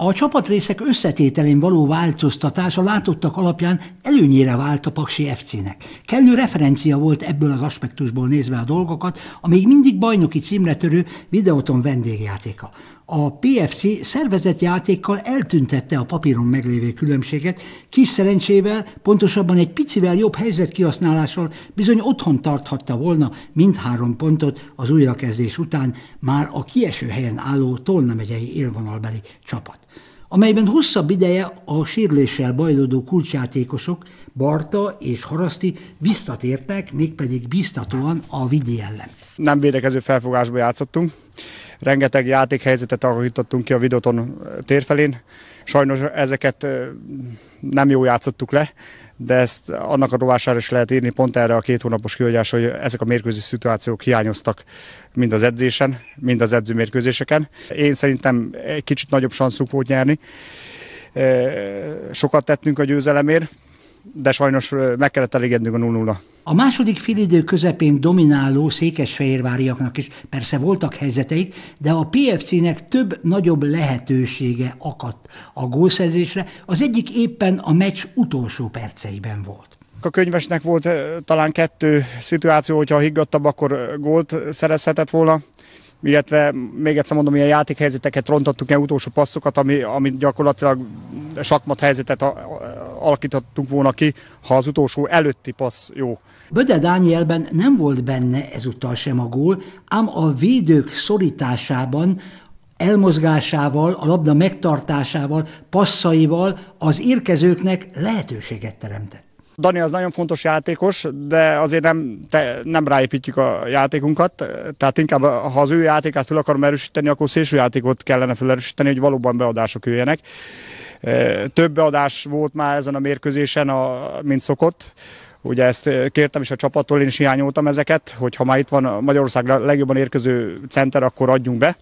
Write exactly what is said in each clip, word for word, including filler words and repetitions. A csapatrészek összetételén való változtatás a látottak alapján előnyére vált a Paksi ef cének. Kellő referencia volt ebből az aspektusból nézve a dolgokat, a még mindig bajnoki címre törő Videoton vendégjátéka. A pé ef cé szervezett játékkal eltüntette a papíron meglévő különbséget, kis szerencsével, pontosabban egy picivel jobb helyzetkihasználással bizony otthon tarthatta volna mindhárom pontot az újrakezdés után már a kieső helyen álló Tolna megyei élvonalbeli csapat, amelyben hosszabb ideje a sérüléssel bajlódó kulcsjátékosok Barta és Haraszti visszatértek, mégpedig biztatóan a Vidi ellen. Nem védekező felfogásba játszottunk. Rengeteg játékhelyzetet alakítottunk ki a Videoton térfelén. Sajnos ezeket nem jól játszottuk le, de ezt annak a rovására is lehet írni pont erre a két hónapos kihagyás, hogy ezek a mérkőzés szituációk hiányoztak mind az edzésen, mind az edzőmérkőzéseken. Én szerintem egy kicsit nagyobb sanszunk volt nyerni. Sokat tettünk a győzelemért, de sajnos meg kellett elégednünk a nulla nulla. A második félidő közepén domináló székesfehérváriaknak is persze voltak helyzeteik, de a pé ef cének több nagyobb lehetősége akadt a gólszerzésre, az egyik éppen a meccs utolsó perceiben volt. A könyvesnek volt talán kettő szituáció, hogyha higgadtabb, akkor gólt szerezhetett volna, illetve még egyszer mondom, ilyen játékhelyzeteket rontottuk, ilyen utolsó passzokat, ami, ami gyakorlatilag sakmat helyzetet alakítottunk volna ki, ha az utolsó előtti passz jó. Böde Dánielben nem volt benne ezúttal sem a gól, ám a védők szorításában, elmozgásával, a labda megtartásával, passzaival az érkezőknek lehetőséget teremtett. Dani az nagyon fontos játékos, de azért nem, te, nem ráépítjük a játékunkat, tehát inkább ha az ő játékát fel akarom erősíteni, akkor szélsőjátékot kellene felerősíteni, hogy valóban beadások jöjjenek. Több beadás volt már ezen a mérkőzésen, a, mint szokott. Ugye ezt kértem is a csapattól, én is hiányoltam ezeket, hogy ha már itt van Magyarország legjobban érkező center, akkor adjunk be.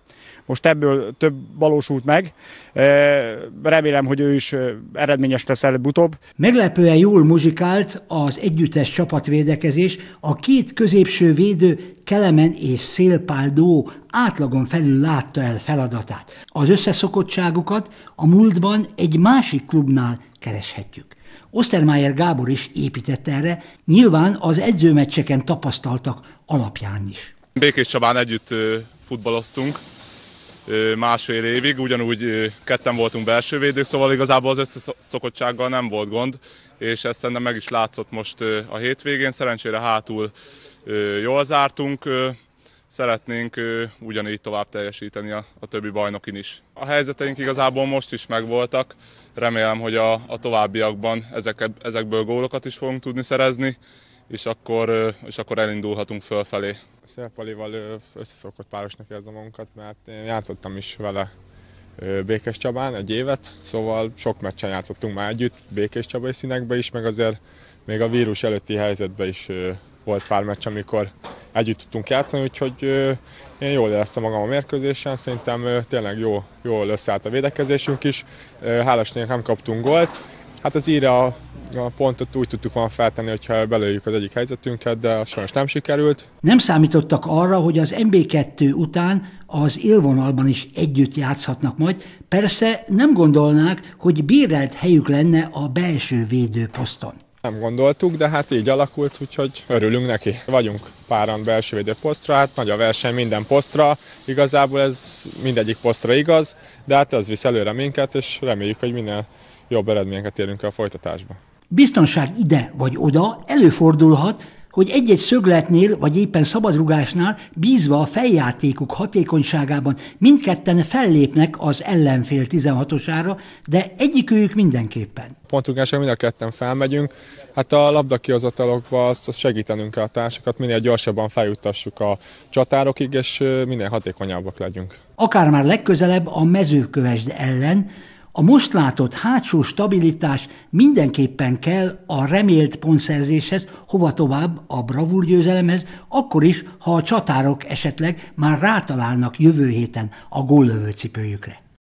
Most ebből több valósult meg, remélem, hogy ő is eredményes lesz előbb-utóbb. Meglepően jól muzsikált az együttes csapatvédekezés, a két középső védő, Kelemen és Szélpál duó átlagon felül látta el feladatát. Az összeszokottságukat a múltban egy másik klubnál kereshetjük. Osztermájer Gábor is épített erre, nyilván az edzőmeccseken tapasztaltak alapján is. Békéscsabán együtt futballoztunk másfél évig, ugyanúgy ketten voltunk belső védők, szóval igazából az összeszokottsággal nem volt gond, és ezt szerintem meg is látszott most a hétvégén. Szerencsére hátul jól zártunk, szeretnénk ugyanígy tovább teljesíteni a, a többi bajnokin is. A helyzeteink igazából most is megvoltak, remélem, hogy a, a továbbiakban ezek, ezekből gólokat is fogunk tudni szerezni, és akkor, és akkor elindulhatunk fölfelé. Szélpalival összeszokott párosnak érzem magunkat, mert én játszottam is vele Békéscsabán egy évet, szóval sok meccsen játszottunk már együtt, Békéscsabai színekbe is, meg azért még a vírus előtti helyzetben is volt pár meccs, amikor együtt tudtunk játszani, úgyhogy én jól éreztem magam a mérkőzésen, szerintem tényleg jó, jól összeállt a védekezésünk is, hálásnél nem kaptunk gólt. Hát az íra a pontot úgy tudtuk volna feltenni, hogyha belőjük az egyik helyzetünket, de sajnos nem sikerült. Nem számítottak arra, hogy az em bé kettő után az élvonalban is együtt játszhatnak majd. Persze nem gondolnák, hogy bérelt helyük lenne a belső védőposzton. Nem gondoltuk, de hát így alakult, úgyhogy örülünk neki. Vagyunk páran belső védőposztra, hát nagy a verseny minden posztra, igazából ez mindegyik posztra igaz, de hát ez visz előre minket, és reméljük, hogy minél jobb eredményeket érünk el a folytatásba. Biztonság ide vagy oda, előfordulhat, hogy egy-egy szögletnél vagy éppen szabadrugásnál bízva a feljátékuk hatékonyságában mindketten fellépnek az ellenfél tizenhatosára, de egyikőjük mindenképpen. Pontrugásra mind a ketten felmegyünk, hát a labdakihozatalokba azt segítenünk kell a társakat, minél gyorsabban feljuttassuk a csatárokig, és minél hatékonyabbak legyünk. Akár már legközelebb a Mezőkövesd ellen, a most látott hátsó stabilitás mindenképpen kell a remélt pontszerzéshez, hova tovább a bravúr győzelemhez, akkor is, ha a csatárok esetleg már rátalálnak jövő héten a góllövő cipőjükre.